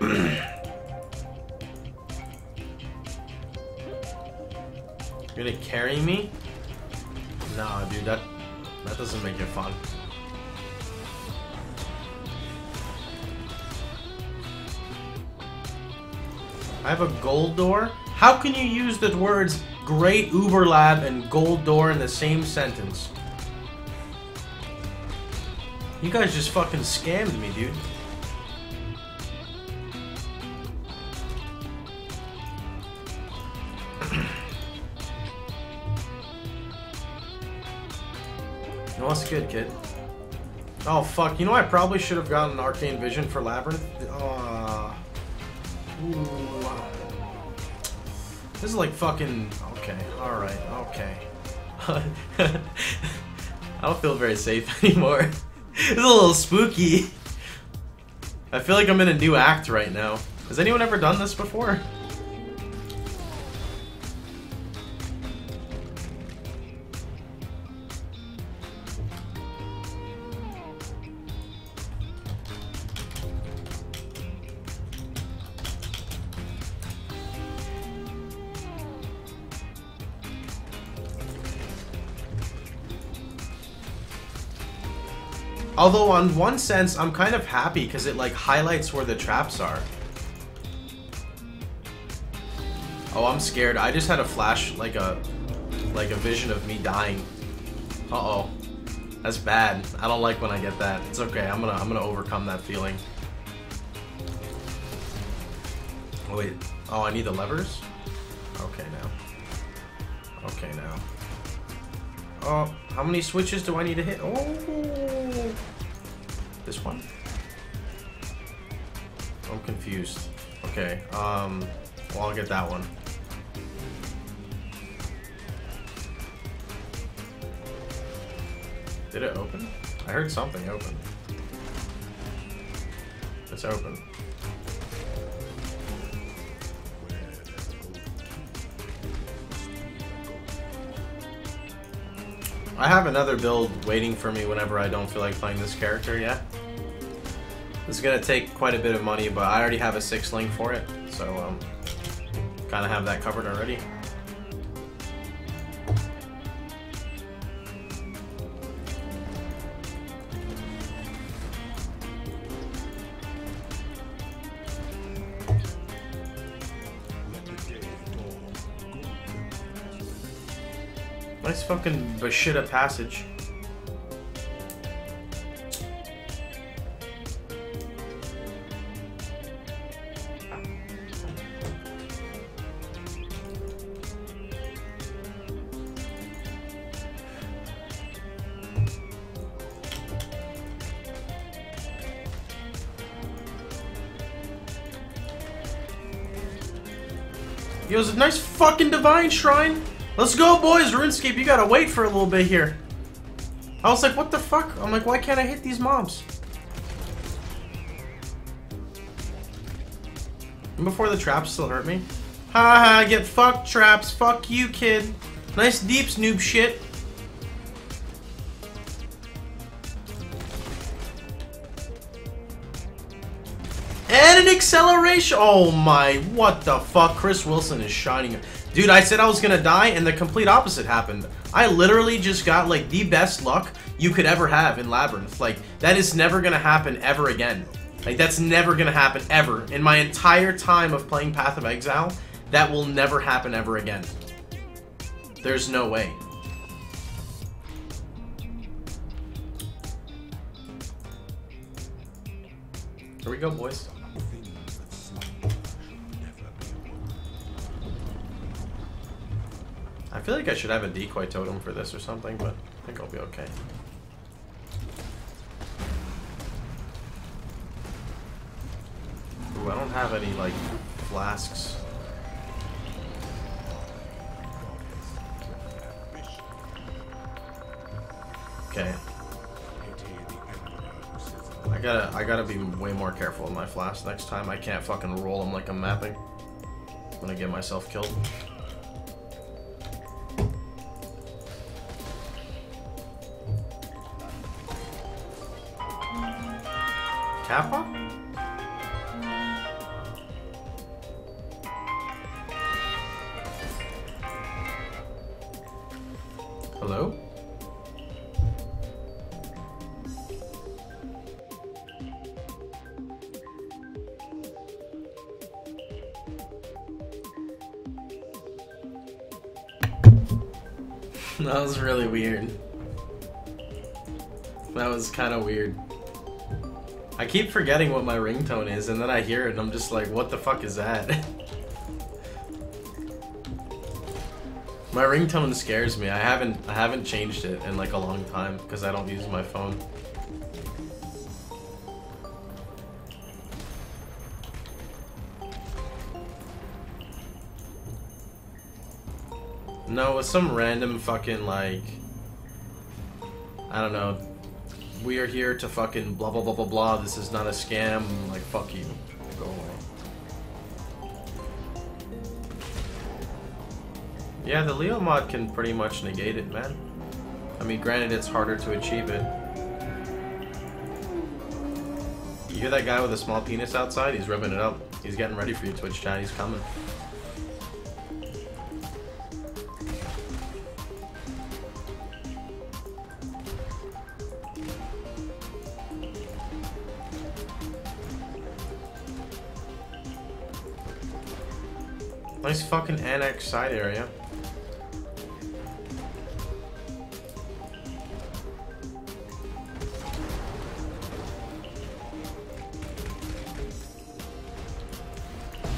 You're gonna carry me? Nah, dude, that doesn't make it fun. I have a gold door? How can you use the words Great Uber Lab and Gold Door in the same sentence? You guys just fucking scammed me, dude. No, that's good, kid. Oh, fuck. You know, I probably should have gotten an Arcane Vision for Labyrinth. Ooh. This is like fucking... Okay, alright, okay. I don't feel very safe anymore. It's a little spooky. I feel like I'm in a new act right now. Has anyone ever done this before? Although, on one sense, I'm kind of happy because it, like, highlights where the traps are. Oh, I'm scared. I just had a flash, like a vision of me dying. Uh-oh. That's bad. I don't like when I get that. It's okay. I'm gonna overcome that feeling. Oh, wait. Oh, I need the levers? Okay, now. Okay, now. Oh, how many switches do I need to hit? Oh, this one. I'm confused. Okay, well, I'll get that one. Did it open? I heard something open. It's open. I have another build waiting for me whenever I don't feel like playing this character yet. This is gonna take quite a bit of money, but I already have a 6-link for it, so kind of have that covered already. Nice fucking Bashitta passage. Yo, it's a nice fucking divine shrine. Let's go, boys! RuneScape, you gotta wait for a little bit here. I was like, what the fuck? I'm like, why can't I hit these mobs? And before the traps still hurt me. Haha, get fucked, traps. Fuck you, kid. Nice deeps, noob shit. And an acceleration! Oh my, what the fuck? Chris Wilson is shining. Dude, I said I was gonna die, and the complete opposite happened. I literally just got, like, the best luck you could ever have in Labyrinth. Like, that is never gonna happen ever again. Like, that's never gonna happen ever. In my entire time of playing Path of Exile, that will never happen ever again. There's no way. Here we go, boys. I feel like I should have a decoy totem for this or something, but I think I'll be okay. Ooh, I don't have any, like, flasks. Okay. I gotta be way more careful with my flasks next time. I can't fucking roll them like I'm mapping. I'm gonna get myself killed. Kappa? Hello? That was really weird. That was kind of weird. I keep forgetting what my ringtone is, and then I hear it and I'm just like, what the fuck is that? My ringtone scares me. I haven't changed it in like a long time because I don't use my phone. No, with some random fucking like, I don't know, we are here to fucking blah blah blah blah blah, this is not a scam, like fuck you. Go away. Yeah, the Leo mod can pretty much negate it, man. I mean, granted it's harder to achieve it. You hear that guy with a small penis outside? He's rubbing it up. He's getting ready for you, Twitch chat, he's coming. Nice fucking annex side area.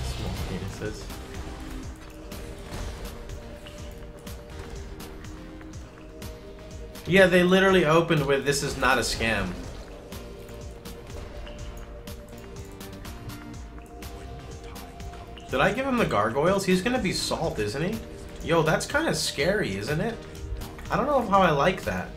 Small penises. Yeah, they literally opened with "This is not a scam." Did I give him the gargoyles? He's gonna be salt, isn't he? Yo, that's kind of scary, isn't it? I don't know how I like that.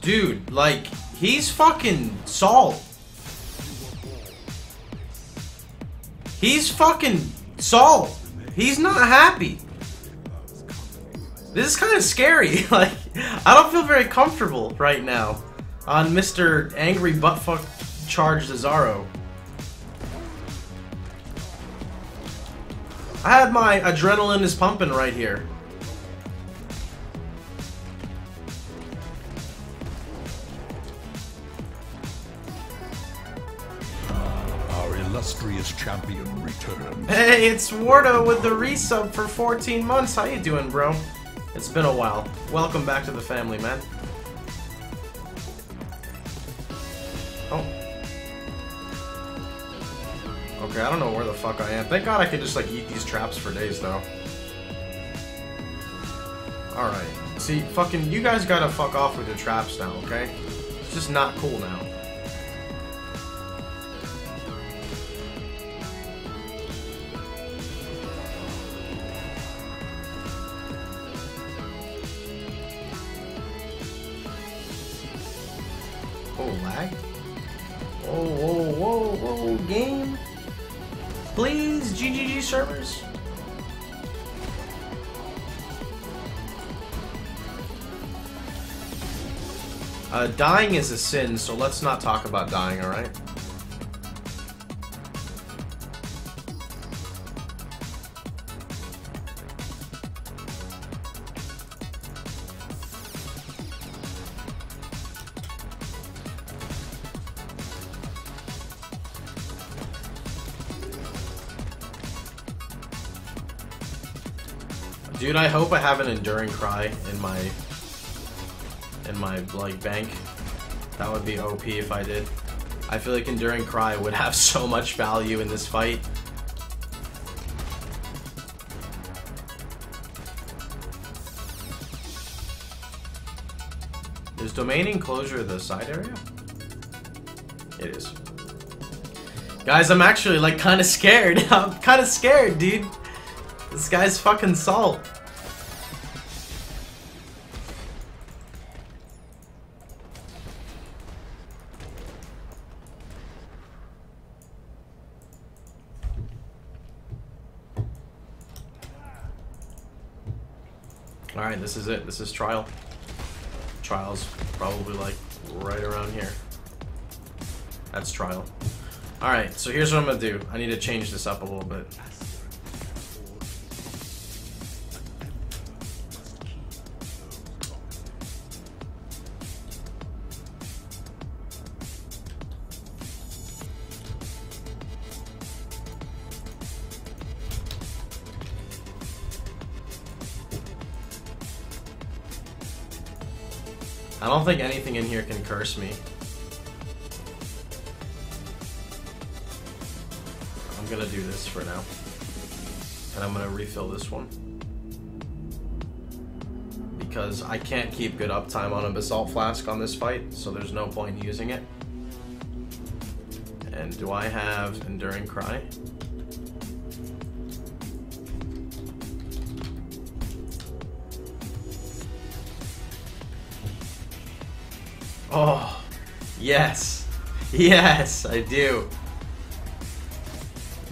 Dude, like, he's fucking salt. He's fucking salt. He's not happy. This is kind of scary. Like, I don't feel very comfortable right now on Mr. Angry Buttfuck Charged Azaro. I had my adrenaline is pumping right here. Champion returns. Hey, it's Wardo with the resub for 14 months. How you doing, bro? It's been a while. Welcome back to the family, man. Oh. Okay, I don't know where the fuck I am. Thank God I can just, like, eat these traps for days, though. Alright. See, fucking, you guys gotta fuck off with your traps now, okay? It's just not cool now. Servers. Dying is a sin, so let's not talk about dying, alright? Dude, I hope I have an Enduring Cry in my like bank. That would be OP if I did. I feel like Enduring Cry would have so much value in this fight. Is Domain Enclosure the side area? It is. Guys, I'm actually like kind of scared. I'm kind of scared, dude. This guy's fucking salt. Alright, this is it. This is trial. Trial's probably like right around here. That's trial. Alright, so here's what I'm gonna do. I need to change this up a little bit. I don't think anything in here can curse me. I'm gonna do this for now. And I'm gonna refill this one. Because I can't keep good uptime on a Basalt Flask on this fight, so there's no point in using it. And do I have Enduring Cry? Oh, yes. Yes, I do.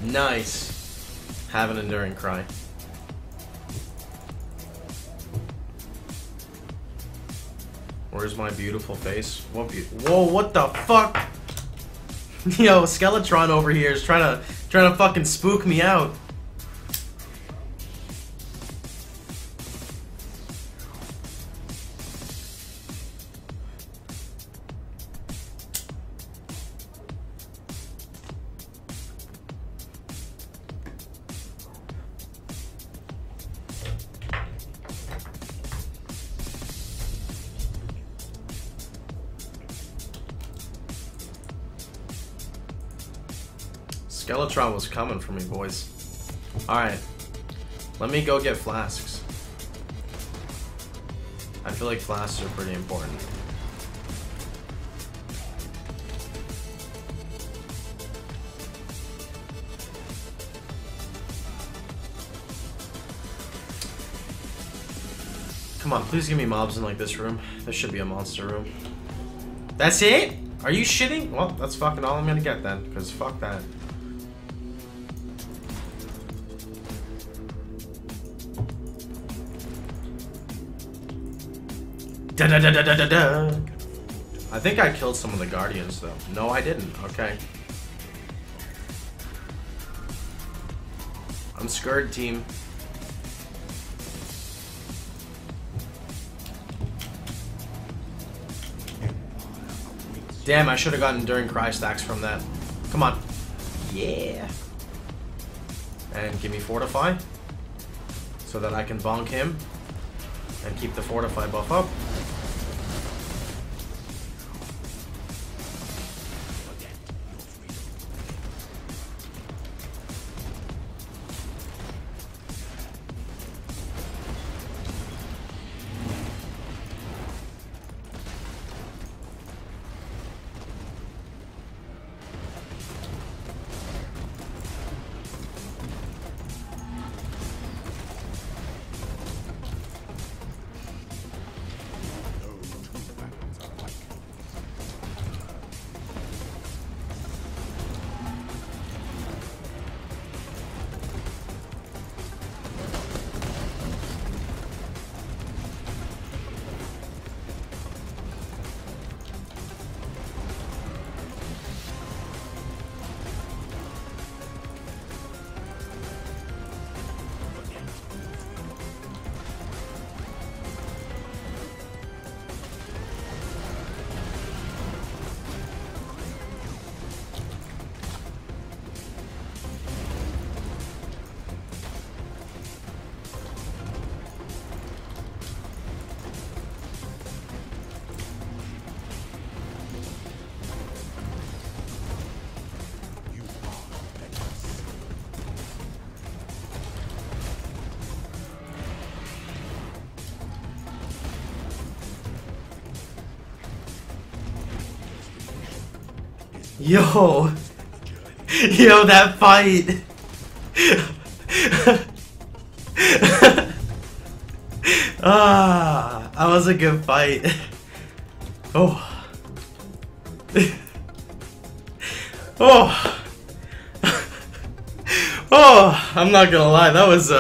Nice. Have an Enduring Cry. Where's my beautiful face? What whoa, what the fuck? Yo, Skeletron over here is trying to fucking spook me out. Skeletron was coming for me, boys. Alright. Let me go get flasks. I feel like flasks are pretty important. Come on, please give me mobs in like this room. This should be a monster room. That's it? Are you shitting? Well, that's fucking all I'm gonna get then, because fuck that. Da, da, da, da, da, da. I think I killed some of the guardians though. No, I didn't. Okay. I'm scared, team. Damn, I should have gotten Enduring Cry stacks from that. Come on. Yeah. And give me Fortify. So that I can bonk him. And keep the Fortify buff up. Yo! Yo, that fight! Ah, that was a good fight. Oh. Oh. Oh, I'm not gonna lie, that was,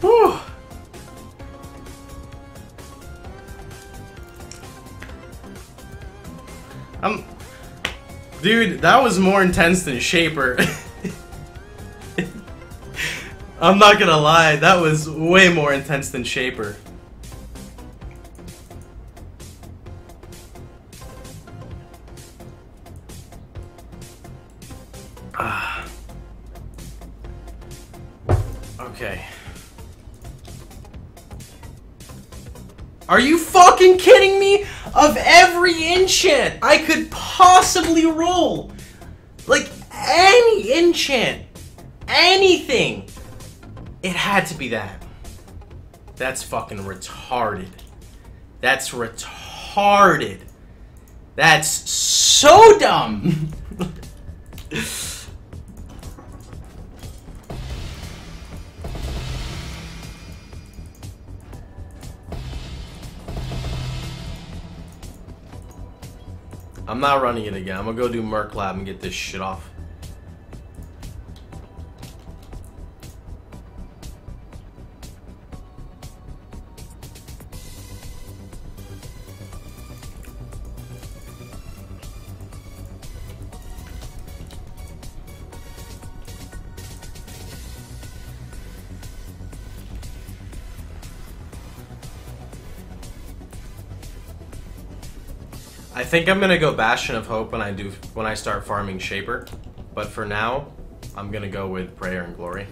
whew. Dude, that was more intense than Shaper. I'm not gonna lie, that was way more intense than Shaper. Okay. Are you fucking kidding me? Of every enchant I could possibly roll, like any enchant, anything, it had to be that. That's fucking retarded. That's retarded. That's so dumb. I'm not running it again. I'm gonna go do Merc Lab and get this shit off. I think I'm gonna go Bastion of Hope when I start farming Shaper, but for now, I'm gonna go with Prayer and Glory.